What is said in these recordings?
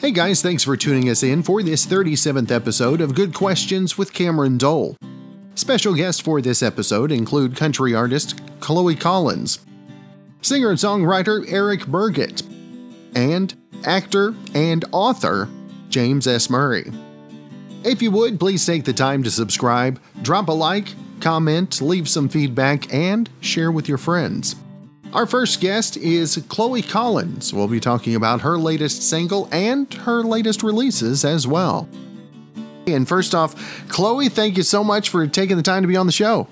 Hey guys, thanks for tuning us in for this 37th episode of Good Questions with Cameron Dole. Special guests for this episode include country artist Chloe Collins, singer and songwriter Eric Burgett, and actor and author James S. Murray. If you would, please take the time to subscribe, drop a like, comment, leave some feedback, and share with your friends. Our first guest is Chloe Collins. We'll be talking about her latest single and her latest releases as well. And first off, Chloe, thank you so much for taking the time to be on the show.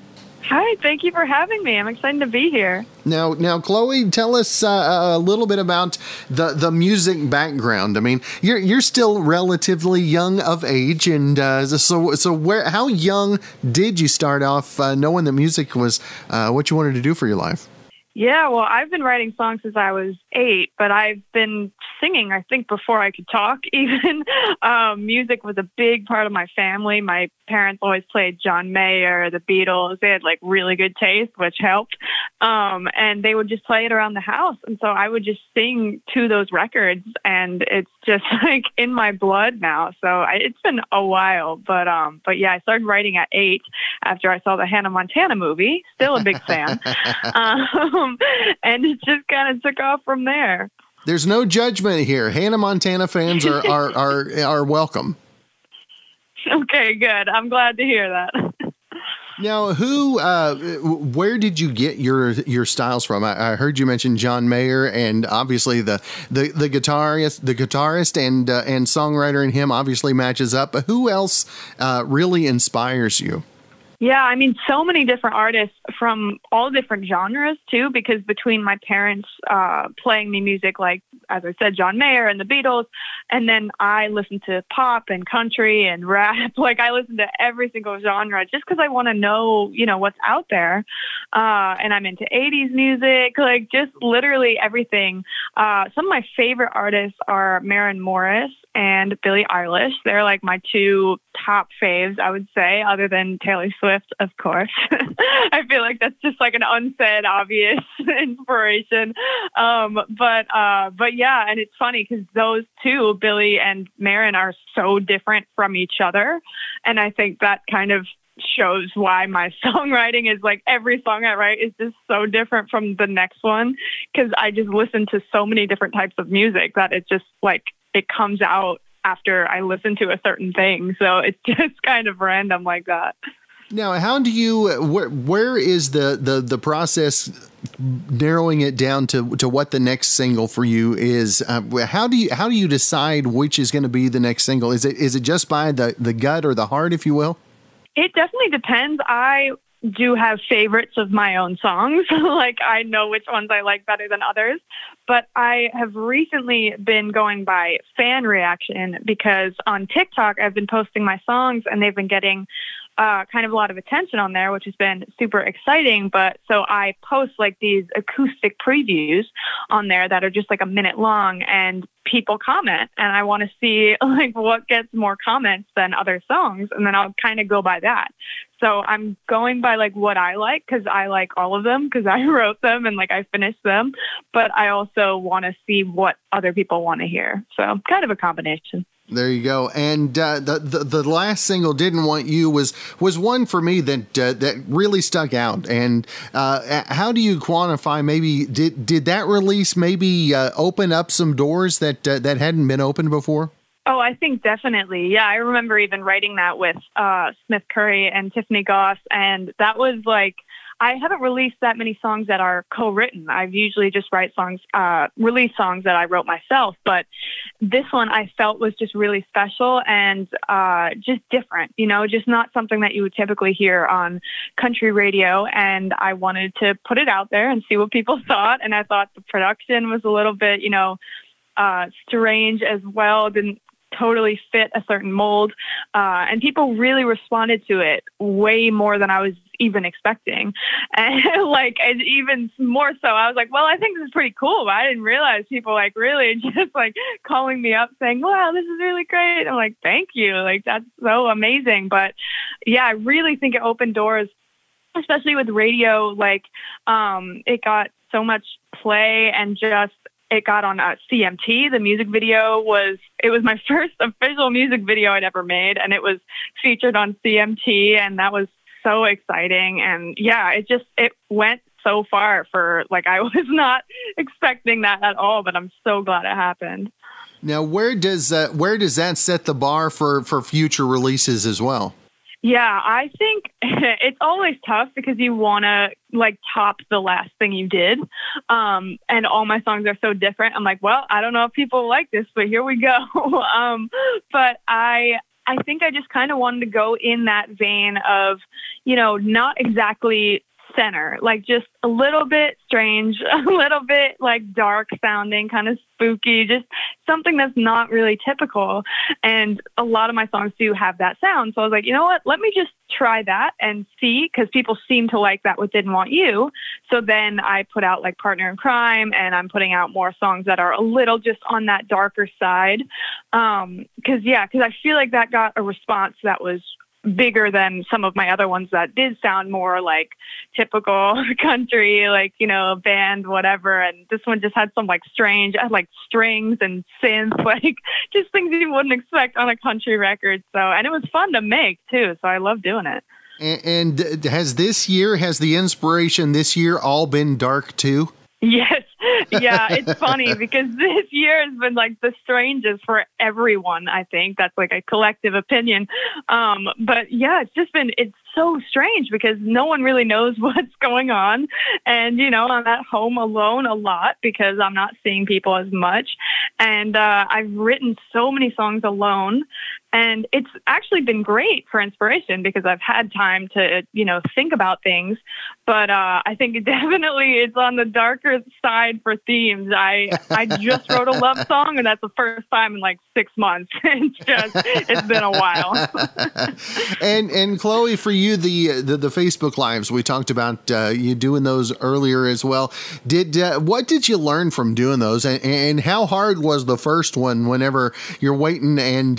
Hi, thank you for having me. I'm excited to be here. Now, Chloe, tell us a little bit about the music background. I mean, you're still relatively young of age, and so how young did you start off knowing that music was what you wanted to do for your life? Yeah, well, I've been writing songs since I was 8, but I've been singing, I think, before I could talk even. Music was a big part of my family. My parents always played John Mayer, the Beatles. They had, like, really good taste, which helped. And they would just play it around the house. And so I would just sing to those records, and it's just, like, in my blood now. So it's been a while. But yeah, I started writing at 8 after I saw the Hannah Montana movie. Still a big fan. And it just kind of took off from there. There's no judgment here. Hannah Montana fans are welcome. Okay, good. I'm glad to hear that. Now, where did you get your styles from? I heard you mention John Mayer, and obviously the guitarist and songwriter in him obviously matches up. But who else really inspires you? Yeah, I mean, so many different artists from all different genres, too, because between my parents playing me music, like, as I said, John Mayer and the Beatles, and then I listen to pop and country and rap. Like, I listen to every single genre just because I want to know, you know, what's out there. And I'm into 80s music, like, just literally everything. Some of my favorite artists are Maren Morris and Billie Eilish. They're, like, my two top faves, I would say, other than Taylor Swift, of course. I feel like that's just like an unsaid, obvious inspiration. But yeah, and it's funny because those two, Billie and Maren, are so different from each other. And I think that kind of shows why my songwriting is like every song I write is just so different from the next one. Because I just listen to so many different types of music that it's just like, it comes out after I listen to a certain thing. So it's just kind of random like that. Now, how do you, where is the process narrowing it down to what the next single for you is? How do you decide which is going to be the next single? Is it just by the gut or the heart, if you will? It definitely depends. I do have favorites of my own songs. Like, I know which ones I like better than others, but I have recently been going by fan reaction because on TikTok, I've been posting my songs and they've been getting kind of a lot of attention on there, which has been super exciting. But so I post like these acoustic previews on there that are just like a minute long, and people comment, and I want to see like what gets more comments than other songs. And then I'll kind of go by that. So I'm going by like what I like, because I like all of them because I wrote them and like I finished them. But I also want to see what other people want to hear. So kind of a combination. There you go. And the last single, Didn't Want You, was one for me that really stuck out. And how do you quantify, maybe did that release maybe open up some doors that hadn't been opened before? Oh, I think definitely. Yeah, I remember even writing that with Smith Curry and Tiffany Goss, and that was like, I haven't released that many songs that are co-written. I've usually just release songs that I wrote myself. But this one I felt was just really special and just different, you know, just not something that you would typically hear on country radio. And I wanted to put it out there and see what people thought. And I thought the production was a little bit, you know, strange as well. Didn't totally fit a certain mold. And people really responded to it way more than I was even expecting. And like, and even more so, I was like, well, I think this is pretty cool, but I didn't realize people like really just like calling me up saying, wow, this is really great. I'm like, thank you. Like, that's so amazing. But yeah, I really think it opened doors, especially with radio. Like, it got so much play and just It got on CMT. The music video was my first official music video I'd ever made, and it was featured on CMT, and that was so exciting. And yeah, it went so far for, like, I was not expecting that at all, but I'm so glad it happened. Now, where does that set the bar for future releases as well? Yeah, I think it's always tough because you want to, like, top the last thing you did. And all my songs are so different. I'm like, well, I don't know if people like this, but here we go. But I think I just kind of wanted to go in that vein of, you know, not exactly center, like just a little bit strange, a little bit like dark sounding, kind of spooky, just something that's not really typical. And a lot of my songs do have that sound. So I was like, you know what, let me just try that and see, because people seem to like that with Didn't Want You. So then I put out like Partner in Crime, and I'm putting out more songs that are a little just on that darker side. Because I feel like that got a response that was bigger than some of my other ones that did sound more like typical country, like, you know, band, whatever. And this one just had some like strange, like strings and synth, like just things you wouldn't expect on a country record. So, and it was fun to make too. So I love doing it. And has the inspiration this year all been dark too? Yes. Yeah, it's funny because this year has been like the strangest for everyone, I think. That's like a collective opinion. But yeah, it's so strange because no one really knows what's going on. And, you know, I'm at home alone a lot because I'm not seeing people as much. And I've written so many songs alone. And it's actually been great for inspiration because I've had time to, you know, think about things. But I think definitely it's on the darker side for themes. I just wrote a love song, and that's the first time in like 6 months. It's been a while. And Chloe, for you, the Facebook Lives, we talked about you doing those earlier as well. What did you learn from doing those? And how hard was the first one whenever you're waiting and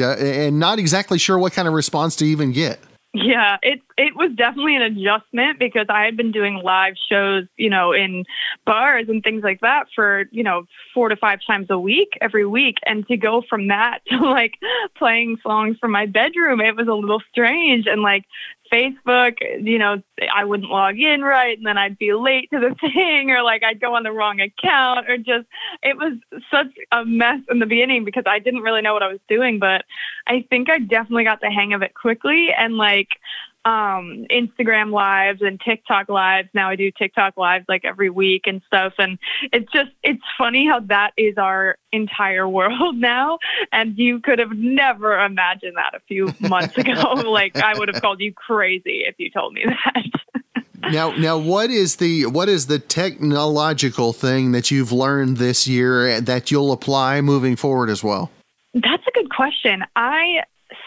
not exactly sure what kind of response to even get? Yeah, it was definitely an adjustment because I had been doing live shows, you know, in bars and things like that for, you know, 4 to 5 times a week, every week. And to go from that to like playing songs from my bedroom, it was a little strange. And like Facebook, you know, I wouldn't log in right, and then I'd be late to the thing, or like I'd go on the wrong account, or just, it was such a mess in the beginning because I didn't really know what I was doing. But I think I definitely got the hang of it quickly. And like Instagram Lives and TikTok Lives. Now I do TikTok Lives like every week and stuff. And it's funny how that is our entire world now. And you could have never imagined that a few months ago. Like, I would have called you crazy if you told me that. Now, what is the technological thing that you've learned this year that you'll apply moving forward as well? That's a good question.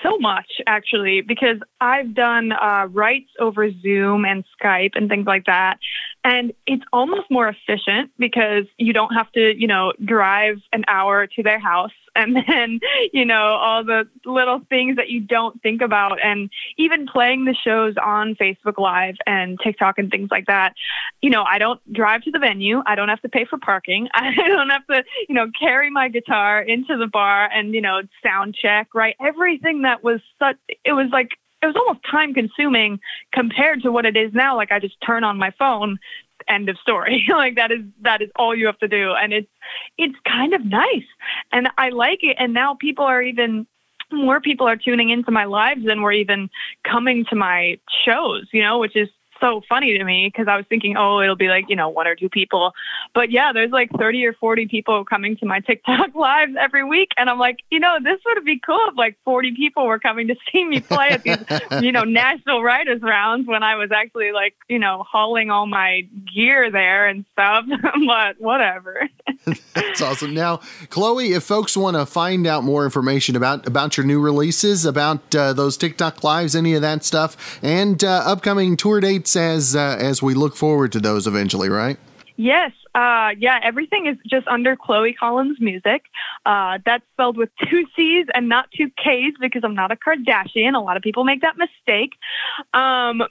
So much, actually, because I've done writes over Zoom and Skype and things like that. And it's almost more efficient because you don't have to, you know, drive an hour to their house. And then, you know, all the little things that you don't think about, and even playing the shows on Facebook Live and TikTok and things like that. You know, I don't drive to the venue. I don't have to pay for parking. I don't have to, you know, carry my guitar into the bar and, you know, sound check, right? Everything that was it was almost time consuming compared to what it is now. Like, I just turn on my phone. End of story. Like, that is all you have to do. And it's kind of nice. And I like it. And now more people are tuning into my lives than were even coming to my shows, you know, which is so funny to me because I was thinking, oh, it'll be like, you know, 1 or 2 people. But yeah, there's like 30 or 40 people coming to my TikTok lives every week. And I'm like, you know, this would be cool if like 40 people were coming to see me play at these, you know, Nashville writers rounds when I was actually like, you know, hauling all my gear there and stuff. But whatever. That's awesome. Now, Chloe, if folks want to find out more information about your new releases, about those TikTok lives, any of that stuff, and upcoming tour dates, as we look forward to those eventually, right? Yes. Everything is just under Chloe Collins Music. That's spelled with two C's and not two K's because I'm not a Kardashian. A lot of people make that mistake. I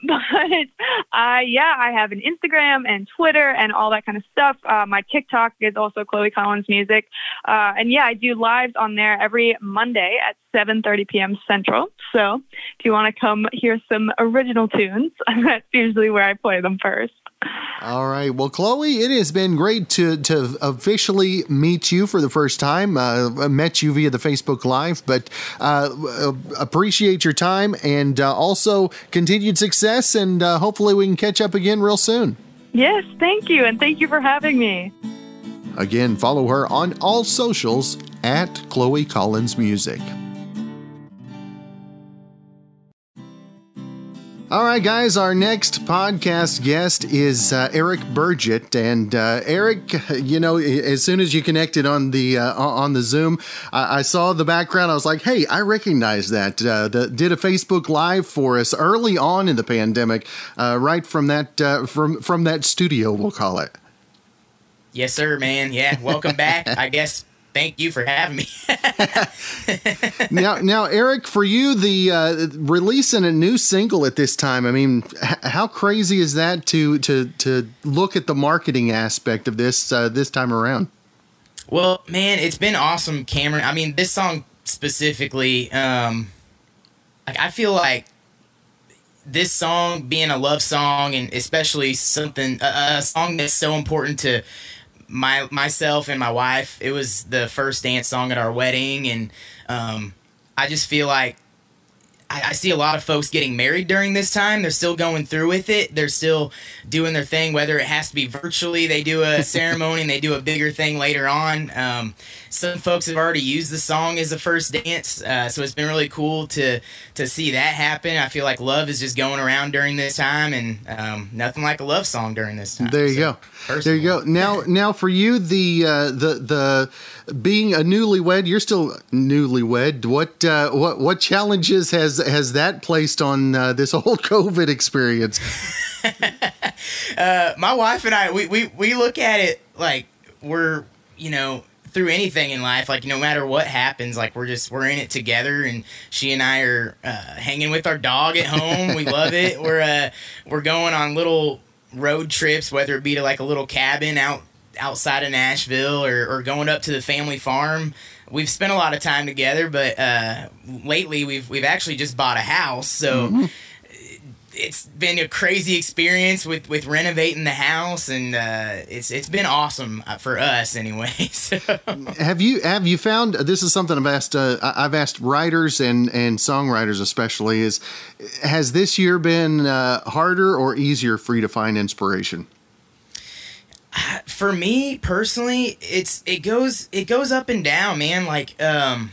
have an Instagram and Twitter and all that kind of stuff. My TikTok is also Chloe Collins Music. I do lives on there every Monday at 7:30 p.m. Central. So if you want to come hear some original tunes, that's usually where I play them first. All right. Well, Chloe, it has been great to officially meet you for the first time. I met you via the Facebook Live, but appreciate your time and also continued success. And hopefully we can catch up again real soon. Yes, thank you. And thank you for having me. Again, follow her on all socials at Chloe Collins Music. All right, guys, our next podcast guest is Eric Burgett. And Eric, you know, as soon as you connected on the Zoom, I saw the background. I was like, hey, I recognize that. Did a Facebook Live for us early on in the pandemic, right from that from that studio, we'll call it. Yes, sir, man. Yeah. Welcome back, I guess. Thank you for having me. Now, Eric, for you, the releasing a new single at this time, I mean, how crazy is that to look at the marketing aspect of this this time around? Well, man, it's been awesome, Cameron. I mean, this song specifically, I feel like this song being a love song, and especially something a song that's so important to myself and my wife. It was the first dance song at our wedding, and I just feel like I see a lot of folks getting married during this time. They're still going through with it. They're still doing their thing, whether it has to be virtually. They do a ceremony and they do a bigger thing later on. Some folks have already used the song as the first dance, so it's been really cool to see that happen. I feel like love is just going around during this time, and nothing like a love song during this time. There you go. Personally. There you go. Now for you, the being a newlywed, you're still newlywed. What challenges has that placed on this whole COVID experience? My wife and I, we look at it like we're, you know, through anything in life, like no matter what happens, like we're in it together. And she and I are hanging with our dog at home. We love it. We're going on little road trips, whether it be to like a little cabin outside of Nashville or going up to the family farm. We've spent a lot of time together, but lately we've actually just bought a house, so it's been a crazy experience with renovating the house, and it's been awesome for us anyway. So. Have you found, this is something I've asked writers and songwriters especially, is has this year been harder or easier for you to find inspiration? For me personally, it goes up and down, man. Like, I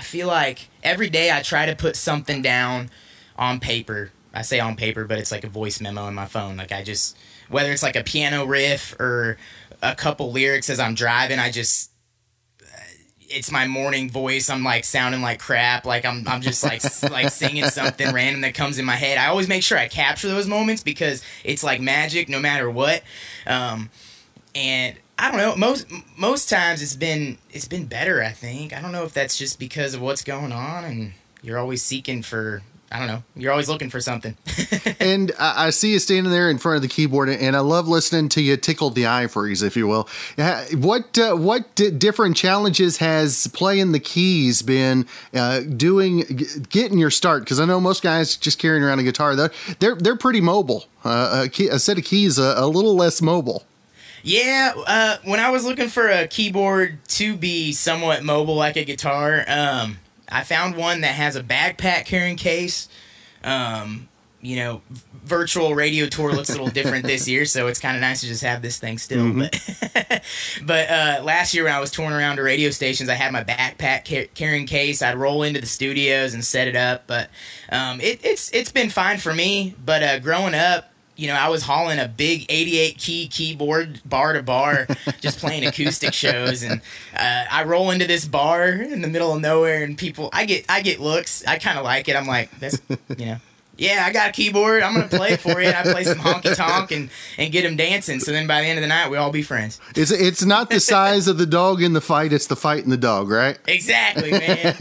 feel like every day I try to put something down on paper. I say on paper, but it's like a voice memo in my phone. Like, I just, whether it's like a piano riff or a couple lyrics as I'm driving, I just, it's my morning voice. I'm like sounding like crap. Like I'm just like like singing something random that comes in my head. I always make sure I capture those moments because it's like magic no matter what. And I don't know, most times it's been better, I think. I don't know if that's just because of what's going on, and you're always seeking for, I don't know. You're always looking for something. And I see you standing there in front of the keyboard, and I love listening to you tickle the ivories, if you will. What different challenges has playing the keys been getting your start? Because I know most guys just carrying around a guitar, they're pretty mobile. A set of keys, a little less mobile. Yeah, when I was looking for a keyboard to be somewhat mobile like a guitar, I found one that has a backpack carrying case. You know, virtual radio tour looks a little different this year, so it's kind of nice to just have this thing still. Mm-hmm. But last year when I was touring around to radio stations, I had my backpack carrying case. I'd roll into the studios and set it up. But it's been fine for me. But growing up, you know, I was hauling a big 88-key keyboard bar to bar, just playing acoustic shows, and I roll into this bar in the middle of nowhere, and people, I get looks. I kind of like it. I'm like, that's, you know, yeah, I got a keyboard. I'm going to play it for you. And I play some honky-tonk and get him dancing. So then by the end of the night, we'll all be friends. It's not the size of the dog in the fight. It's the fight in the dog, right? Exactly, man.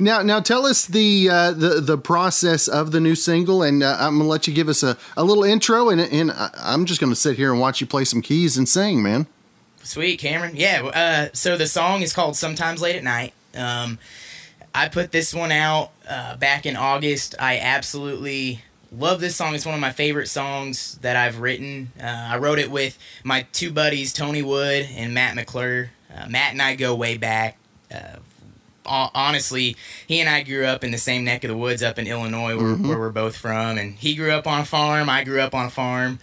Now tell us the process of the new single, and I'm going to let you give us a little intro, and I'm just going to sit here and watch you play some keys and sing, man. Sweet, Cameron. Yeah, so the song is called Sometimes Late at Night. I put this one out back in August. I absolutely love this song. It's one of my favorite songs that I've written. I wrote it with my two buddies, Tony Wood and Matt McClure. Matt and I go way back. Honestly, he and I grew up in the same neck of the woods up in Illinois, where we're both from. And he grew up on a farm. I grew up on a farm.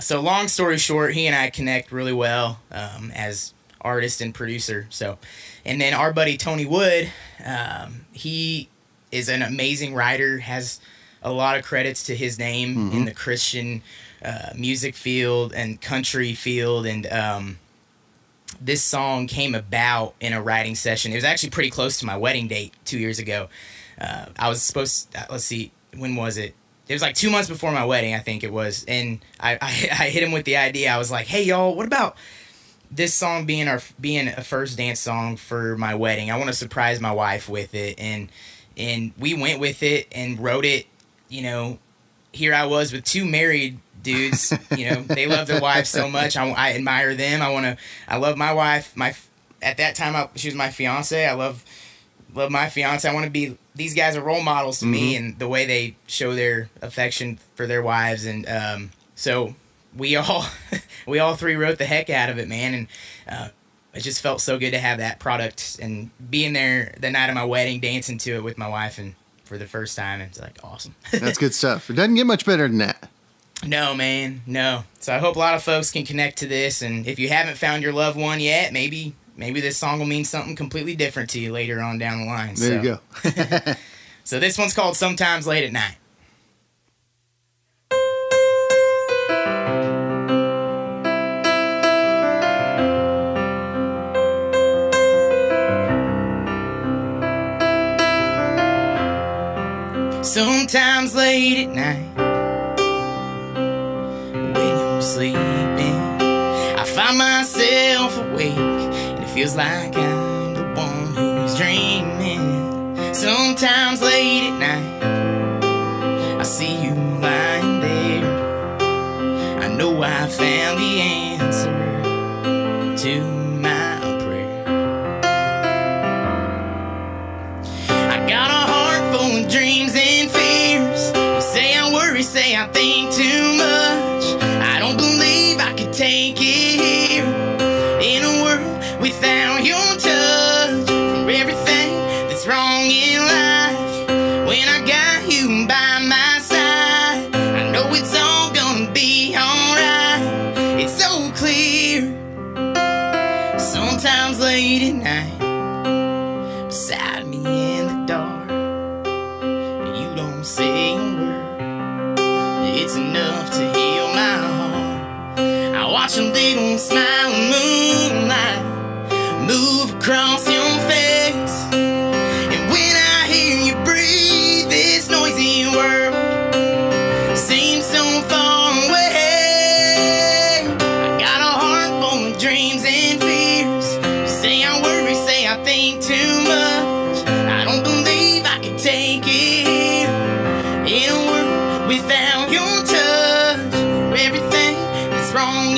So long story short, he and I connect really well as artist and producer. So, and then our buddy Tony Wood, he is an amazing writer, has a lot of credits to his name in the Christian music field and country field, and this song came about in a writing session. It was actually pretty close to my wedding date 2 years ago. I was supposed to, let's see, when was it? It was like 2 months before my wedding, I think it was, and I hit him with the idea. I was like, hey, y'all, what about this song being a first dance song for my wedding? I want to surprise my wife with it, and we went with it and wrote it. You know, here I was with two married dudes. You know, they love their wives so much. I admire them. I love my wife. At that time, she was my fiance. I love my fiance. I want to be. These guys are role models to me, and the way they show their affection for their wives, and so. We all three wrote the heck out of it, man, and it just felt so good to have that product and being there the night of my wedding, dancing to it with my wife and for the first time. It's like awesome. That's good stuff. It doesn't get much better than that. No, man, no. So I hope a lot of folks can connect to this, and if you haven't found your loved one yet, maybe this song will mean something completely different to you later on down the line. There you go. So this one's called Sometimes Late at Night. Sometimes late at night, when you're sleeping, I find myself awake, and it feels like I'm the one who's dreaming. Sometimes late at night, I see you lying there. I know I found the answer to my prayer. I got a heart full of dreams and say I think too much. I don't believe I could take it here in a world without your touch. For everything that's wrong in life, when I got you by my side, I know it's all gonna be alright. It's so clear. Sometimes late at night, beside me in the dark, you don't say a word. It's enough to heal my heart. I watch a little smile of moonlight move across your face, and when I hear you breathe, this noisy world seems so far away. I got a heart full of dreams and fears. Say I worry, say I think too much. I don't believe I could take it here in a world without wrong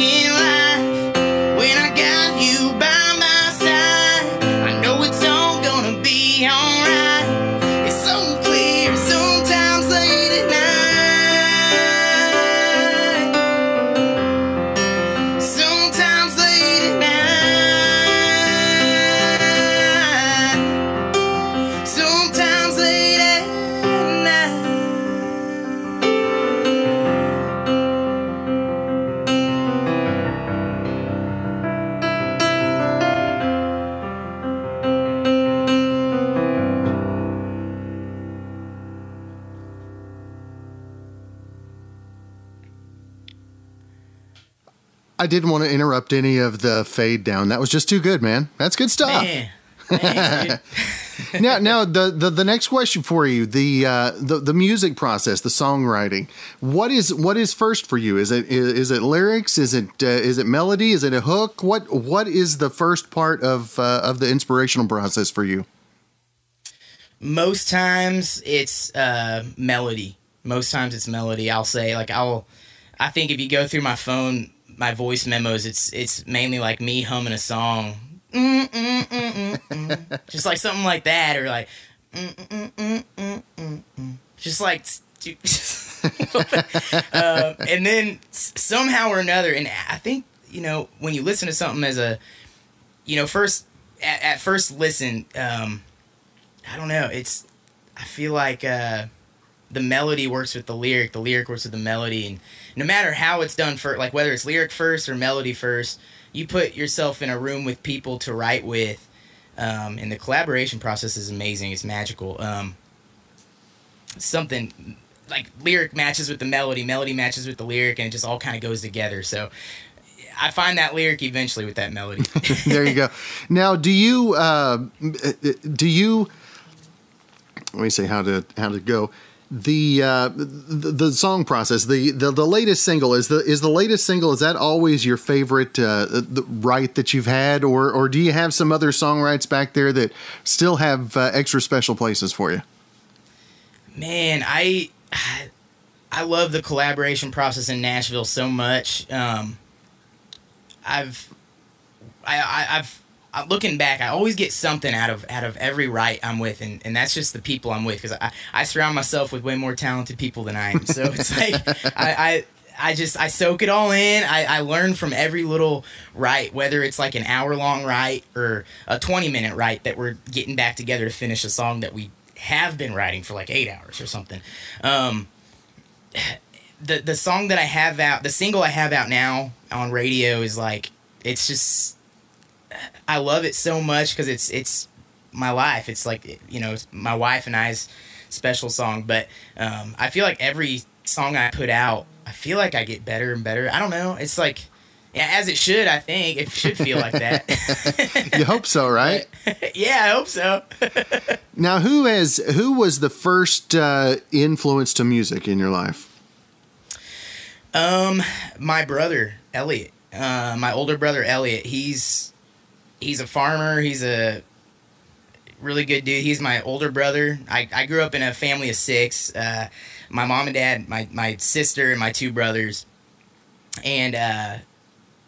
in I didn't want to interrupt any of the fade down. That was just too good, man. That's good stuff. Man. Thanks, dude. Now the next question for you, the music process, the songwriting. What is first for you? Is it lyrics? Is it melody? Is it a hook? What is the first part of the inspirational process for you? Most times it's melody. Most times it's melody. I'll say, like, I think if you go through my phone, my voice memos, it's mainly like me humming a song. Just like something like that, or like just like and then somehow or another, and I think, you know, when you listen to something as a, you know, at first listen, I don't know, I feel like the melody works with the lyric works with the melody, and no matter how it's done, for like whether it's lyric first or melody first, you put yourself in a room with people to write with, and the collaboration process is amazing. It's magical. Something like lyric matches with the melody, melody matches with the lyric, and it just all kind of goes together. So I find that lyric eventually with that melody. There you go. Now, do you? Let me see how to go. The song process, the latest single, is the latest single, is that always your favorite write that you've had, or do you have some other song writes back there that still have extra special places for you? Man, I love the collaboration process in Nashville so much. Looking back, I always get something out of every write I'm with, and that's just the people I'm with, because I surround myself with way more talented people than I am. So it's like I soak it all in. I learn from every little write, whether it's like an hour-long write or a 20-minute write that we're getting back together to finish a song that we have been writing for like 8 hours or something. The song that I have out, the single I have out now on radio, is like, it's just, I love it so much because it's my life. It's like, you know, it's my wife and I's special song. But I feel like every song I put out, I feel like I get better and better. I don't know. It's like, yeah, as it should, I think. It should feel like that. You hope so, right? Yeah, I hope so. Now, who was the first influence to music in your life? My brother, Elliot. My older brother, Elliot. He's a farmer. He's a really good dude. He's my older brother. I grew up in a family of 6. My mom and dad, my sister, and my 2 brothers. And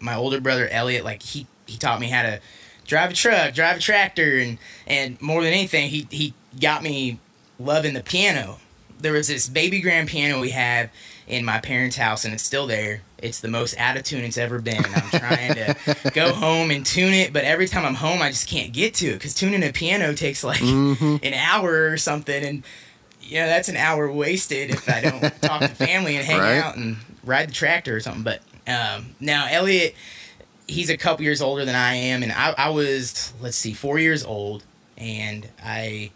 my older brother, Elliot, like, he taught me how to drive a truck, drive a tractor, and more than anything, he got me loving the piano. There was this baby grand piano we had in my parents' house, and it's still there. It's the most out of tune it's ever been. I'm trying to go home and tune it, but every time I'm home, I just can't get to it, because tuning a piano takes like an hour or something, and you know, that's an hour wasted if I don't talk to family and hang out and ride the tractor or something. But now Elliot, he's a couple years older than I am, and I was, let's see, 4 years old, and I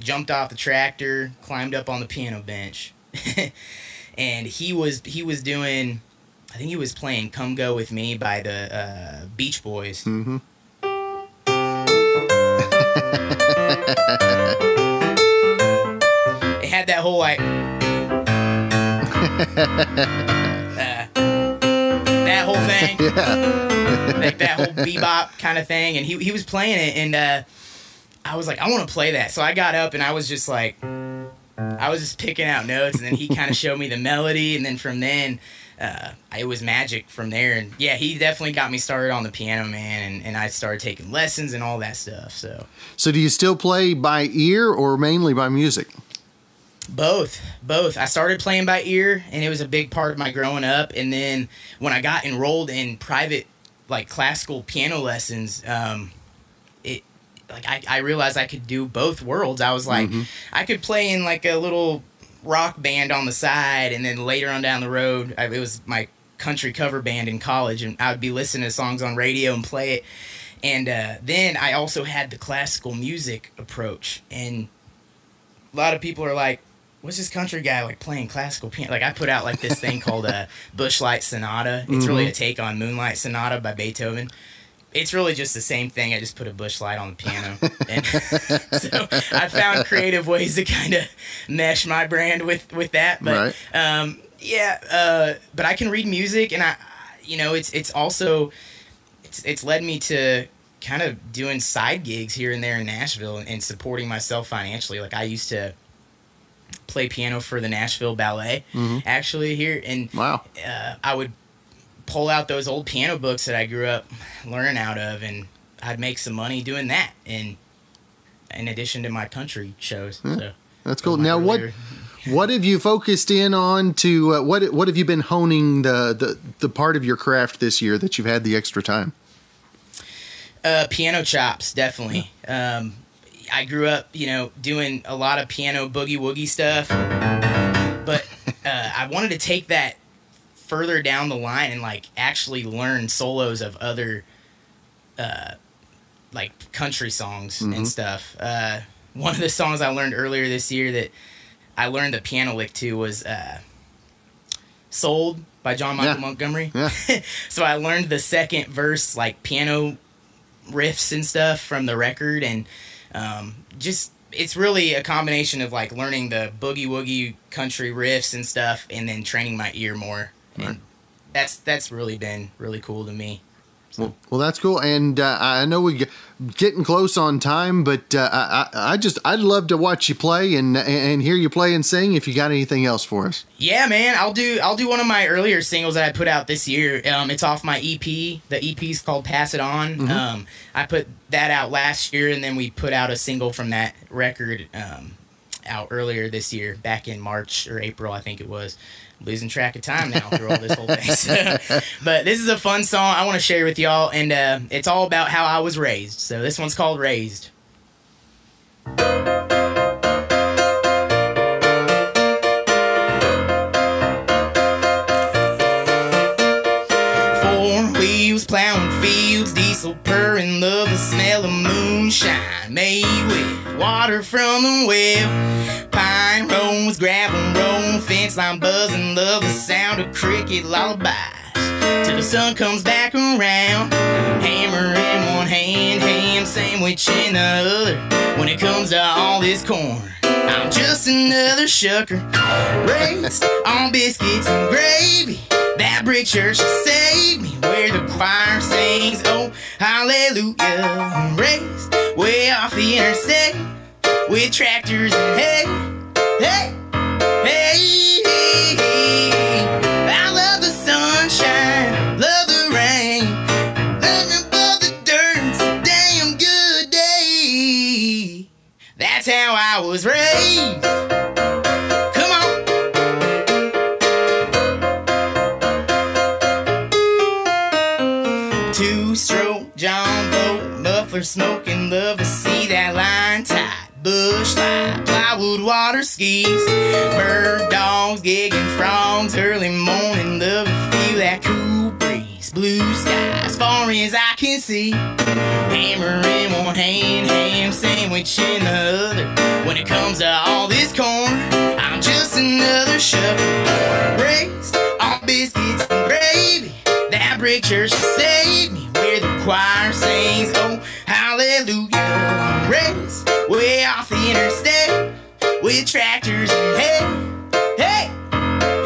jumped off the tractor, climbed up on the piano bench, and he was doing, I think he was playing "Come Go With Me" by the Beach Boys. Mm-hmm. It had that whole like that whole thing, yeah. Like that whole bebop kind of thing, and he was playing it, and I was like, I want to play that. So I got up and I was just like, I was just picking out notes, and then he kind of showed me the melody, and then from then, it was magic from there. And yeah, he definitely got me started on the piano, man, and I started taking lessons and all that stuff. So do you still play by ear or mainly by music? Both. I started playing by ear, and it was a big part of my growing up. And then when I got enrolled in private, like, classical piano lessons, I realized I could do both worlds. I was like, I could play in like a little rock band on the side, and then later on down the road, it was my country cover band in college, and I would be listening to songs on radio and play it. And then I also had the classical music approach. And a lot of people are like, what's this country guy like playing classical piano? Like I put out like this thing called a Bush Light Sonata. It's really a take on Moonlight Sonata by Beethoven. It's really just the same thing. I just put a bush light on the piano. And so I found creative ways to kind of mesh my brand with that. But right. But I can read music, and I, you know, it's also led me to kind of doing side gigs here and there in Nashville and supporting myself financially. Like I used to play piano for the Nashville Ballet actually here, and wow, I would pull out those old piano books that I grew up learning out of, and I'd make some money doing that. And in addition to my country shows, so that's cool. Now, what have you focused in on to what have you been honing the part of your craft this year that you've had the extra time? Piano chops, definitely. I grew up, you know, doing a lot of piano boogie woogie stuff, but I wanted to take that further down the line and like actually learn solos of other like country songs and stuff. One of the songs I learned earlier this year that I learned the piano lick to was Sold by John Michael Montgomery. Yeah. So I learned the second verse like piano riffs and stuff from the record, and just it's really a combination of like learning the boogie woogie country riffs and stuff and then training my ear more. And that's really been really cool to me. So. Well, that's cool. And I know we're getting close on time, but I'd love to watch you play and hear you play and sing. If you got anything else for us, yeah, man, I'll do one of my earlier singles that I put out this year. It's off my EP. The EP's called "Pass It On." I put that out last year, and then we put out a single from that record out earlier this year, back in March or April, I think it was. Losing track of time now through all this whole thing. So, but this is a fun song I want to share with y'all, and it's all about how I was raised. So this one's called Raised. Plowing fields, diesel purring, love the smell of moonshine made with water from the well. Pine roads, gravel road, fence line buzzing, love the sound of cricket lullabies till the sun comes back around. Hammer in one hand, ham sandwich in the other. When it comes to all this corn, I'm just another shucker. Raised on biscuits and gravy. That brick church saved me, where the choir sings, oh, hallelujah. I'm raised way off the interstate with tractors and hay, hey, hey, hey, hey. I love the sunshine, love the rain, living above the dirt, it's a damn good day. That's how I was raised. Smoking, love to see that line tight. Bush light, plywood, water skis, bird dogs, gigging frogs, early morning, love to feel that cool breeze, blue sky as far as I can see. Hammer in one hand, ham sandwich in the other. When it comes to all this corn, I'm just another shovel. Raised on biscuits and gravy. That brick church saved me, where the choir sings, oh, hallelujah. I'm raised way off the interstate with tractors and hay,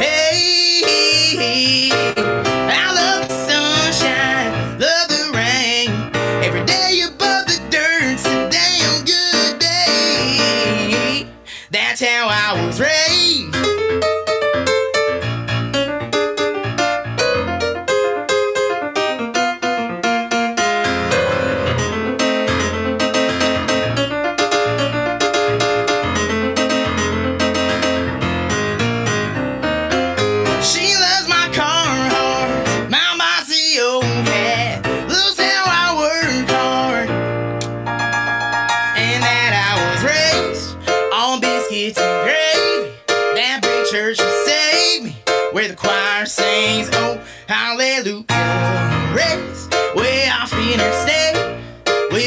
hey, hey, hey. I love the sunshine, love the rain, every day above the dirt's a damn good day. That's how I was raised.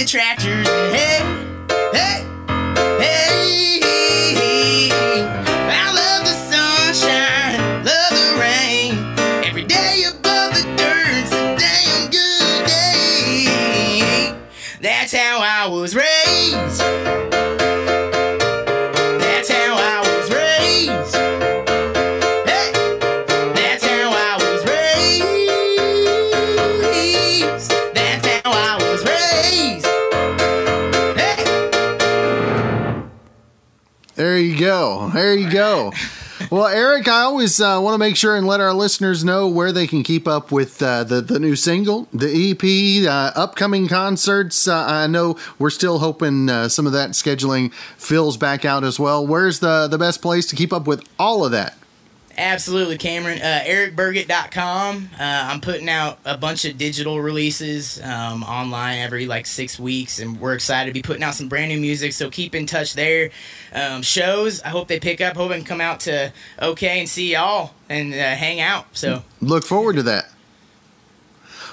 Tractors and hey, hey, hey, hey, hey. Well, Eric, I always want to make sure and let our listeners know where they can keep up with the new single, the EP, upcoming concerts. I know we're still hoping some of that scheduling fills back out as well. Where's the best place to keep up with all of that? Absolutely, Cameron. EricBurgett.com. I'm putting out a bunch of digital releases online every like 6 weeks, and we're excited to be putting out some brand new music, so keep in touch there. Shows, I hope they pick up. Hope I can come out to OK and see y'all and hang out. So look forward to that.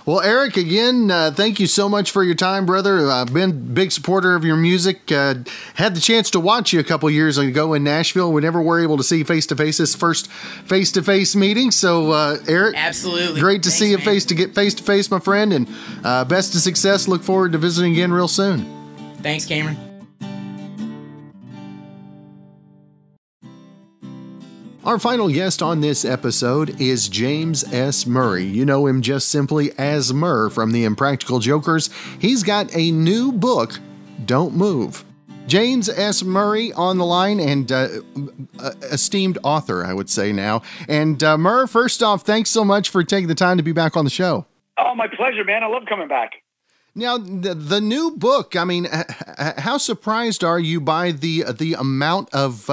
Well, Eric, again, thank you so much for your time, brother. I've been a big supporter of your music. Had the chance to watch you a couple years ago in Nashville. We never were able to see face-to-face, this first face-to-face meeting. So, Eric, absolutely, great to Thanks, see you face-to-face, my friend. And best of success. Look forward to visiting again real soon. Thanks, Cameron. Our final guest on this episode is James S. Murray. You know him just simply as Murr from the Impractical Jokers. He's got a new book, Don't Move. James S. Murray on the line and esteemed author, I would say now. And Murr, first off, thanks so much for taking the time to be back on the show. Oh, my pleasure, man. I love coming back. Now, the new book, I mean, how surprised are you by the amount of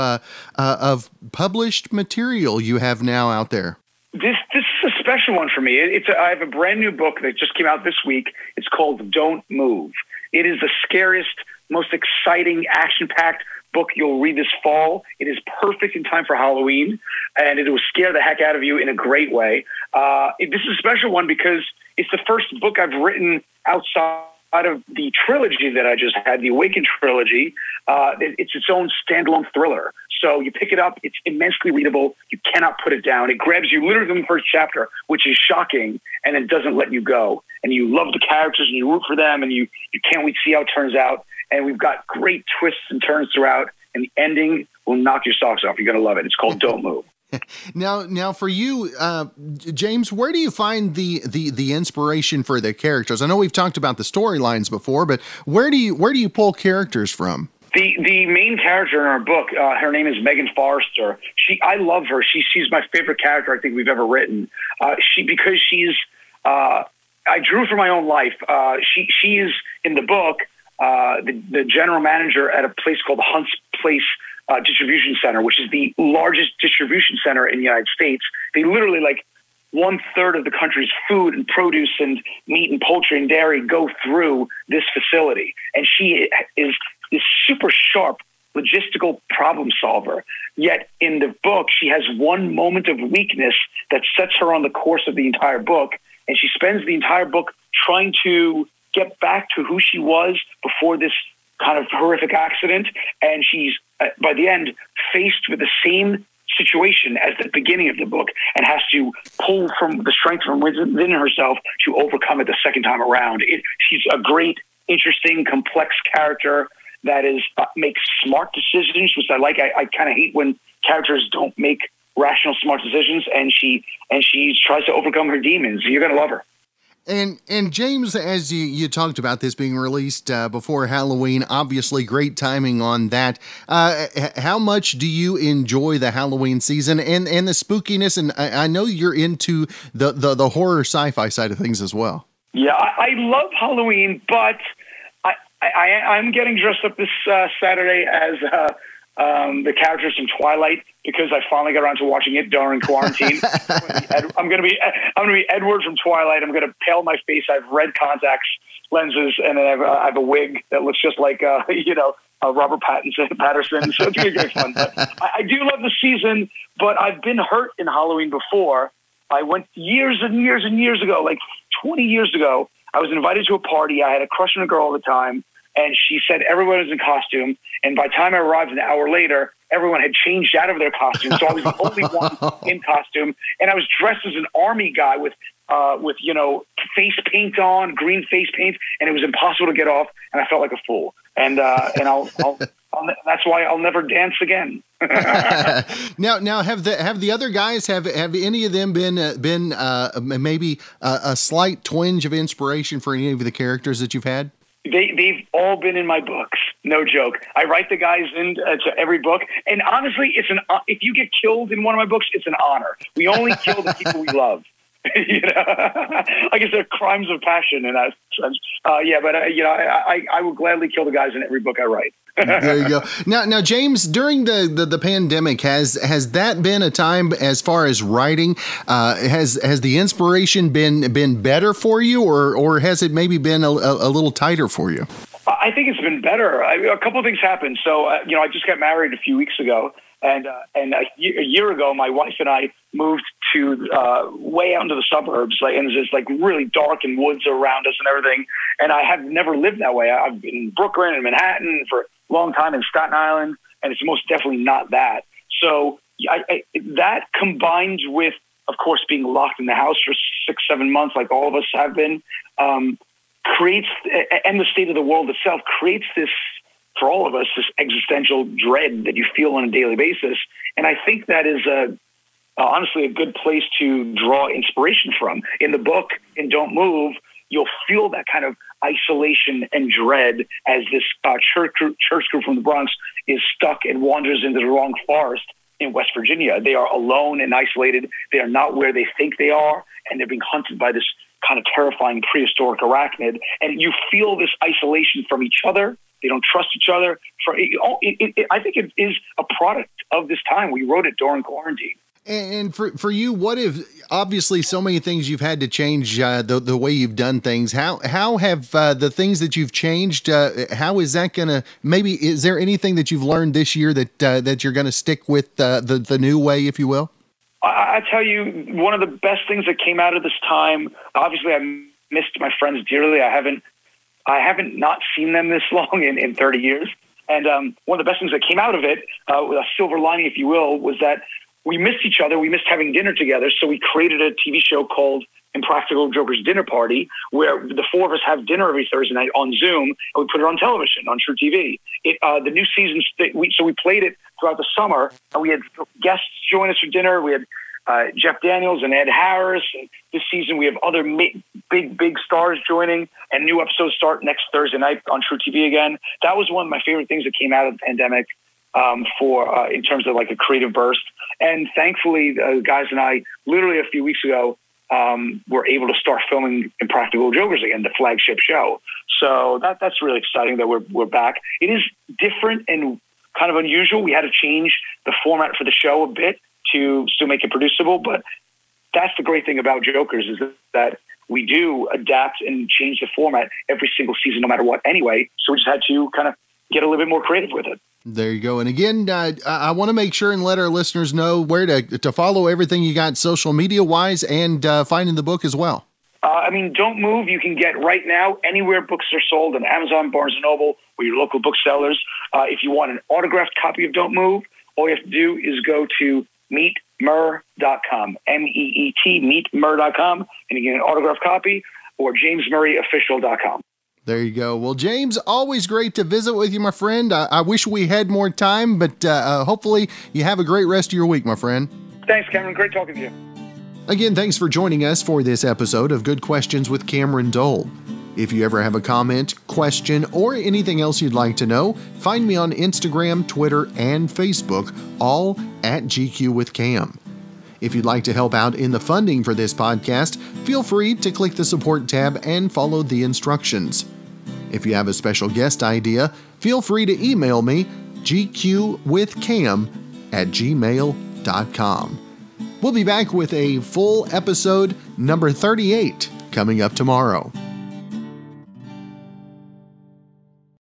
published material you have now out there? This is a special one for me. I have a brand new book that just came out this week. It's called Don't Move. It is the scariest, most exciting, action-packed book you'll read this fall. It is perfect in time for Halloween, and it will scare the heck out of you in a great way. This is a special one because it's the first book I've written outside of the trilogy that I just had, the Awakened trilogy. It's its own standalone thriller. So you pick it up, it's immensely readable. You cannot put it down. It grabs you literally in the first chapter, which is shocking, and it doesn't let you go. And you love the characters, and you root for them, and you can't wait to see how it turns out. And we've got great twists and turns throughout, and the ending will knock your socks off. You're going to love it. It's called Don't Move. Now for you, James, where do you find the inspiration for the characters? I know we've talked about the storylines before, but where do you pull characters from? The main character in our book, her name is Megan Forrester. I love her. She's my favorite character I think we've ever written. I drew from my own life. She is in the book the general manager at a place called Hunt's Place Distribution Center, which is the largest distribution center in the United States. They literally, like, 1/3 of the country's food and produce and meat and poultry and dairy go through this facility. And she is this super sharp logistical problem solver. Yet in the book, she has one moment of weakness that sets her on the course of the entire book. And she spends the entire book trying to get back to who she was before this kind of horrific accident, and she's by the end faced with the same situation as the beginning of the book and has to pull from the strength from within herself to overcome it the second time around. She's a great, interesting, complex character that is makes smart decisions, which I like. I kind of hate when characters don't make rational, smart decisions, and she tries to overcome her demons. You're going to love her. And James, as you talked about this being released before Halloween, obviously great timing on that. How much do you enjoy the Halloween season and the spookiness? And I know you're into the horror sci-fi side of things as well. Yeah, I love Halloween, but I'm getting dressed up this Saturday as the characters from Twilight, because I finally got around to watching it during quarantine. I'm going to be Edward from Twilight. I'm going to pale my face. I have red contacts, lenses, and then I have a wig that looks just like Robert Pattinson. So it's going to be fun. But I do love the season, but I've been hurt in Halloween before. I went years and years and years ago, like 20 years ago. I was invited to a party. I had a crush on a girl all the time. And she said everyone was in costume. And by the time I arrived an hour later, everyone had changed out of their costume. So I was the only one in costume. And I was dressed as an army guy with face paint on, green face paint. And it was impossible to get off. And I felt like a fool. And that's why I'll never dance again. Now have the other guys, have any of them been maybe a slight twinge of inspiration for any of the characters that you've had? They've all been in my books. No joke. I write the guys into every book. And honestly, if you get killed in one of my books, it's an honor. We only kill the people we love. You know? I guess they're crimes of passion in that sense. I will gladly kill the guys in every book I write. There you go. Now, James, during the pandemic, has that been a time as far as writing? Has the inspiration been better for you, or has it maybe been a little tighter for you? I think it's been better. A couple of things happened. So, I just got married a few weeks ago. And a year ago, my wife and I moved to way out into the suburbs, and it's just really dark and woods around us and everything. And I have never lived that way. I've been in Brooklyn and Manhattan for a long time, in Staten Island, and it's most definitely not that. So that combined with, of course, being locked in the house for 6-7 months, like all of us have been, creates, and the state of the world itself creates this, for all of us, this existential dread that you feel on a daily basis. And I think that is honestly a good place to draw inspiration from. In the book, in Don't Move, you'll feel that kind of isolation and dread as this church group from the Bronx is stuck and wanders into the wrong forest in West Virginia. They are alone and isolated. They are not where they think they are, and they're being hunted by this kind of terrifying prehistoric arachnid. And you feel this isolation from each other. They don't trust each other. I think it is a product of this time. We wrote it during quarantine. And for you, what if, obviously, so many things you've had to change the way you've done things. How have the things that you've changed, how is that going to, maybe, is there anything that you've learned this year that you're going to stick with the new way, if you will? I tell you, one of the best things that came out of this time, obviously, I missed my friends dearly. I haven't not seen them this long in 30 years. And one of the best things that came out of it, with a silver lining, if you will, was that we missed each other. We missed having dinner together. So we created a TV show called Impractical Jokers Dinner Party, where the four of us have dinner every Thursday night on Zoom, and we put it on television, on True TV. The new seasons, so we played it throughout the summer, and we had guests join us for dinner. We had Jeff Daniels and Ed Harris. And this season, we have other big stars joining, and new episodes start next Thursday night on True TV again. That was one of my favorite things that came out of the pandemic in terms of a creative burst. And thankfully, the guys and I, literally a few weeks ago, were able to start filming Impractical Jokers again, the flagship show. So that's really exciting that we're back. It is different and kind of unusual. We had to change the format for the show a bit to still make it producible, but that's the great thing about Jokers, is that we do adapt and change the format every single season, no matter what anyway. So we just had to kind of get a little bit more creative with it. There you go. And again, I want to make sure and let our listeners know where to follow everything you got social media wise, and finding the book as well. Don't Move, you can get right now anywhere books are sold, on Amazon, Barnes & Noble, or your local booksellers. If you want an autographed copy of Don't Move, all you have to do is go to meetmurr.com, M-E-E-T, meetmurr.com, and you get an autographed copy, or jamesmurrayofficial.com. There you go. Well, James, always great to visit with you, my friend. I wish we had more time, but hopefully you have a great rest of your week, my friend. Thanks, Cameron. Great talking to you. Again, thanks for joining us for this episode of Good Questions with Cameron Dole. If you ever have a comment, question, or anything else you'd like to know, find me on Instagram, Twitter, and Facebook, all at GQ with Cam. If you'd like to help out in the funding for this podcast, feel free to click the support tab and follow the instructions. If you have a special guest idea, feel free to email me, gqwithcam@gmail.com. We'll be back with a full episode, number 38, coming up tomorrow.